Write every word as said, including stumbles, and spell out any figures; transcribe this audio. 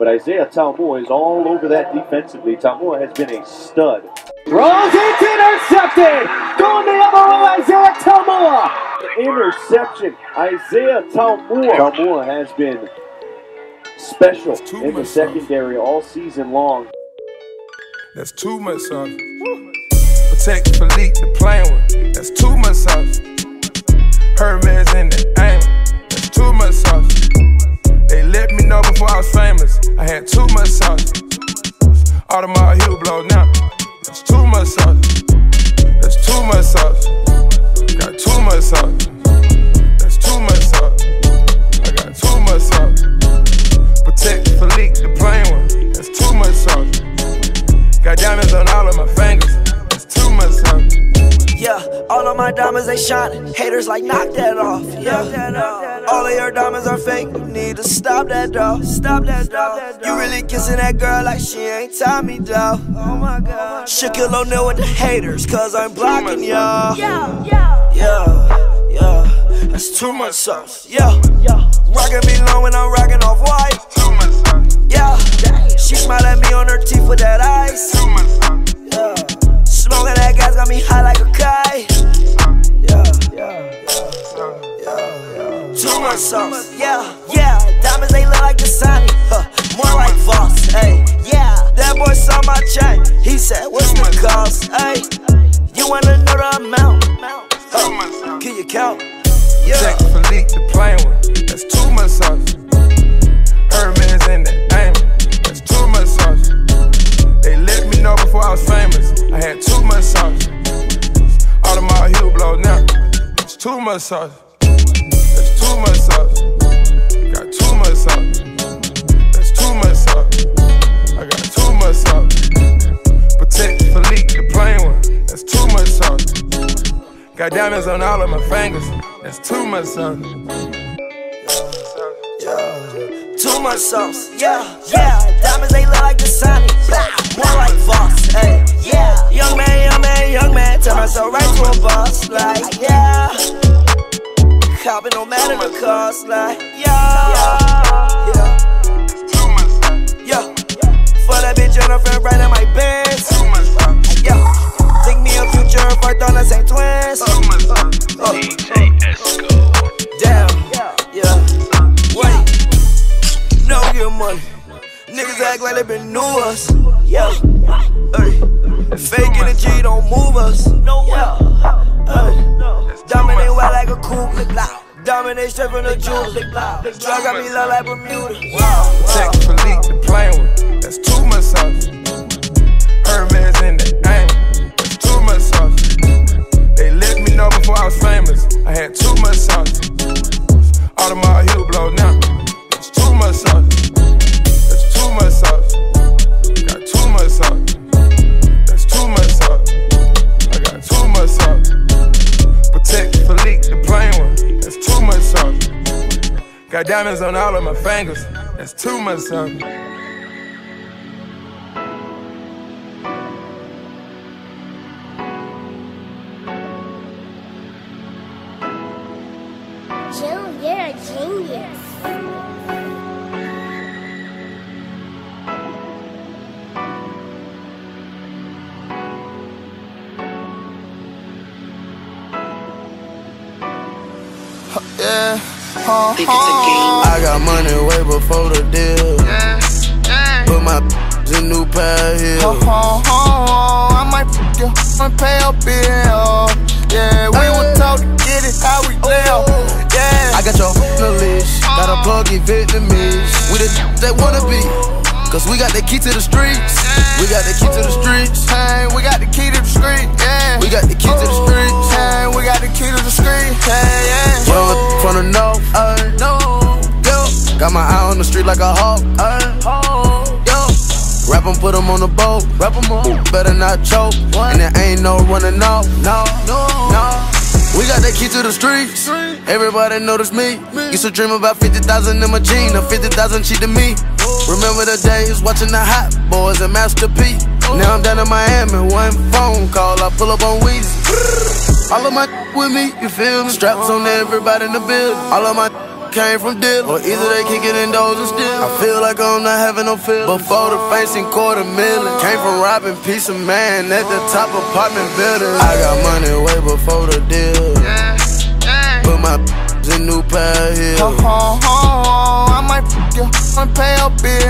But Isaiah Taumua is all over that defensively. Taumua has been a stud. Throws it, intercepted! Going the other way, Isaiah Taumua! Interception, Isaiah Taumua. Taumua has been special in the secondary all season long. That's too much, son. Patek Philippe to play with. That's too much sauce. Hermes in the aim. That's too much sauce. They let me know before I was famous. I had too much sauce. All of my heel blow now. That's too much sauce. That's too much sauce. Got too much sauce. That's too much sauce. I got too much sauce. Patek Philippe to play with. That's too much sauce. Got diamonds on all of my fingers. That's too much sauce. Yeah, all of my diamonds they shining. Haters like knock that off. Yeah, that off. All of your diamonds are fake. You need to stop that though. Stop that though. You really kissing that girl like she ain't Tommy though. Oh my God. Shook it low now with the haters, cause I'm blocking y'all. Yeah, yeah, yeah, yeah. That's too much sauce. Yeah, yeah. Rockin' me low when I'm rockin' off white. Too much sauce. Yeah. She smiled at me on her teeth with that ice. Yeah. Smoking that gas got me high like a kite. Yeah, yeah, yeah, yeah. Too much sauce. Yeah, yeah. Diamonds they look like Dasani, huh? More like Voss. Hey, yeah. That boy saw my chain. He said, "What's the cost?" Hey, you wanna know the amount? Huh? Can you count? Yeah. Check for leak to play with. That's too much sauce. Hermes in the aim. Before I was famous, I had too much sauce. All of my heel blow now. It's too much sauce. That's too much sauce. Got too much sauce. That's too much sauce. I got too much sauce. Patek Philippe, the plain one. That's too much sauce. Got diamonds on all of my fingers. That's too much sauce. Too much sauce. Yeah, yeah. Diamonds they look like Dasani. More like Voss, hey. Yeah. Young man, young man, young man. Turn myself right to a boss, like, yeah. Copping no matter the cost, like, yeah. Yeah. Yeah. For that bitch on her friend right in my Benz. Yeah. Think me a future if I thought I sang twins. Damn. Yeah. Wait. No good money. Niggas act like they been new us. Yeah, hey. Fake energy don't move us. Yeah, hey. Dominate white like a coupe. Dominate straight from the jewels. Drug got me low like Bermuda. Patek Philippe to play with. That's too much sauce. Hermes in the aim. That's too much sauce. They let me know before I was famous. I had too much sauce. All of my heel blow now. That's too much sauce. Too much sauce. Got too much sauce. That's too much sauce. I got too much sauce. Patek Philippe, the plain one. That's too much sauce. Got diamonds on all of my fingers. That's too much sauce. Yeah, uh, think it's a game. I got money way before the deal. Yeah, yeah. Put my in new pair here. Oh, oh, oh, I might f you and pay a bill. Yeah, we were taught to get it how we live. Yeah, I got your on the leash. Got a plug in Vietnamese. We the they wanna be, cause we got the key to the streets. We got the key to the streets. Hey, we got the key to the street. Yeah, we got the key to the streets. Hey, we got the key to the street. Hey, yeah. From the north, uh, no, yeah. Got my eye on the street like a hawk, uh, yeah. Rap 'em, put 'em on the boat, rap 'em up, better not choke. What? And there ain't no running off, no, no, no. We got that key to the streets, street. Everybody notice me. me. Used to dream about fifty thousand in my jeans, now fifty thousand cheating me. Ooh. Remember the days watching the Hot Boys and Master P. Ooh. Now I'm down in Miami, one phone call, I pull up on Weezy. All of my with me, you feel me? Straps on everybody in the building. All of my came from dealing, or either they kick it in doors and steal. I feel like I'm not having no feeling. Before the face and quarter million, came from robbing piece of man at the top apartment building. I got money way before the deal. Put my in new pair here. I might fuck you, I might pay your bill.